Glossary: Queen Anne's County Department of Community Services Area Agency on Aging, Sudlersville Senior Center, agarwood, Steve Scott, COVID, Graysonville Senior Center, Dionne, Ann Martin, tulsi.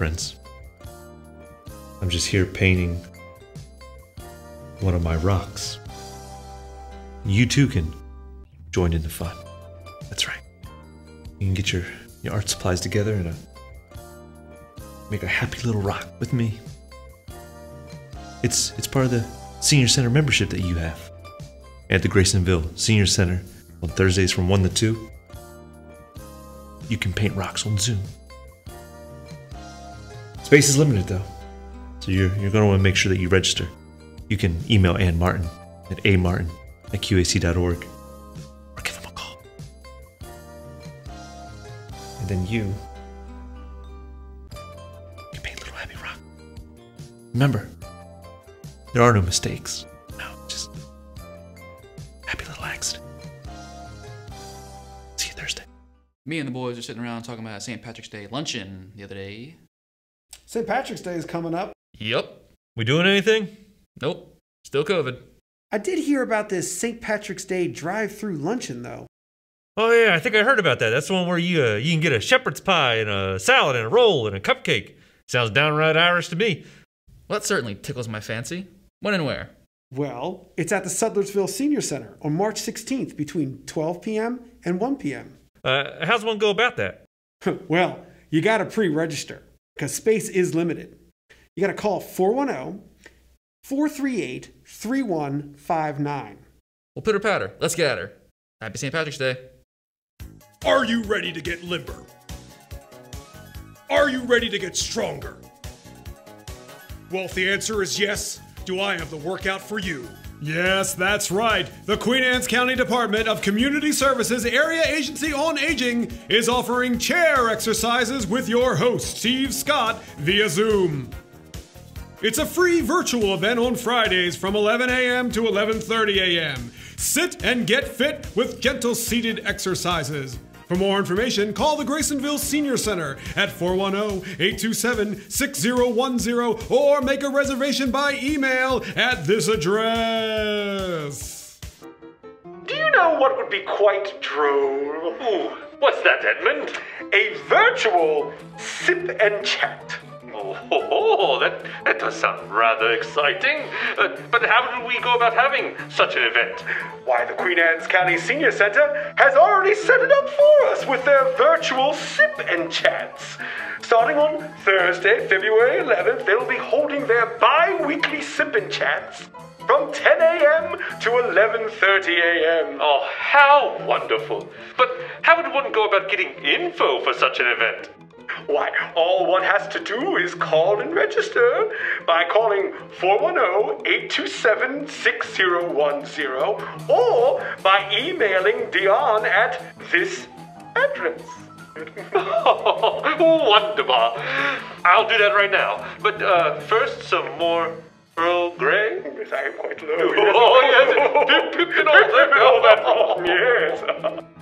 reference. I'm just here painting one of my rocks. You too can join in the fun. That's right. You can get your art supplies together and make a happy little rock with me. It's part of the Senior Center membership that you have at the Graysonville Senior Center on Thursdays from 1 to 2. You can paint rocks on Zoom. Space is limited though, so you're going to want to make sure that you register. You can email Ann Martin at amartin@qac.org or give them a call. And then you can paint a little happy rock. Remember, there are no mistakes. No, just happy little accident. See you Thursday. Me and the boys are sitting around talking about St. Patrick's Day luncheon the other day. St. Patrick's Day is coming up. Yep. We doing anything? Nope. Still COVID. I did hear about this St. Patrick's Day drive-through luncheon, though. Oh, yeah. I think I heard about that. That's the one where you can get a shepherd's pie and a salad and a roll and a cupcake. Sounds downright Irish to me. Well, that certainly tickles my fancy. When and where? Well, it's at the Sudlersville Senior Center on March 16th between 12 p.m. and 1 p.m. How's one go about that? Well, you got to pre-register because space is limited. You got to call 410-438-3159. Well, pitter-patter. Let's get at her. Happy St. Patrick's Day. Are you ready to get limber? Are you ready to get stronger? Well, if the answer is yes, do I have the workout for you? Yes, that's right. The Queen Anne's County Department of Community Services Area Agency on Aging is offering chair exercises with your host, Steve Scott, via Zoom. It's a free virtual event on Fridays from 11 a.m. to 11:30 a.m. Sit and get fit with gentle seated exercises. For more information, call the Graysonville Senior Center at 410-827-6010 or make a reservation by email at this address. Do you know what would be quite droll? Ooh, what's that, Edmund? A virtual sip and chat. Oh, that does sound rather exciting. But how do we go about having such an event? Why, the Queen Anne's County Senior Center has already set it up for us with their virtual sip and chats. Starting on Thursday, February 11th, they'll be holding their bi-weekly sip and chats from 10 a.m. to 11:30 a.m. Oh, how wonderful. But how would one go about getting info for such an event? Why, all one has to do is call and register by calling 410-827-6010 or by emailing Dionne at this address. Oh, wonderful. I'll do that right now. But first, some more Earl Grey. Yes, I am quite low. Oh, yes. Pip, pip, and all that. Yes.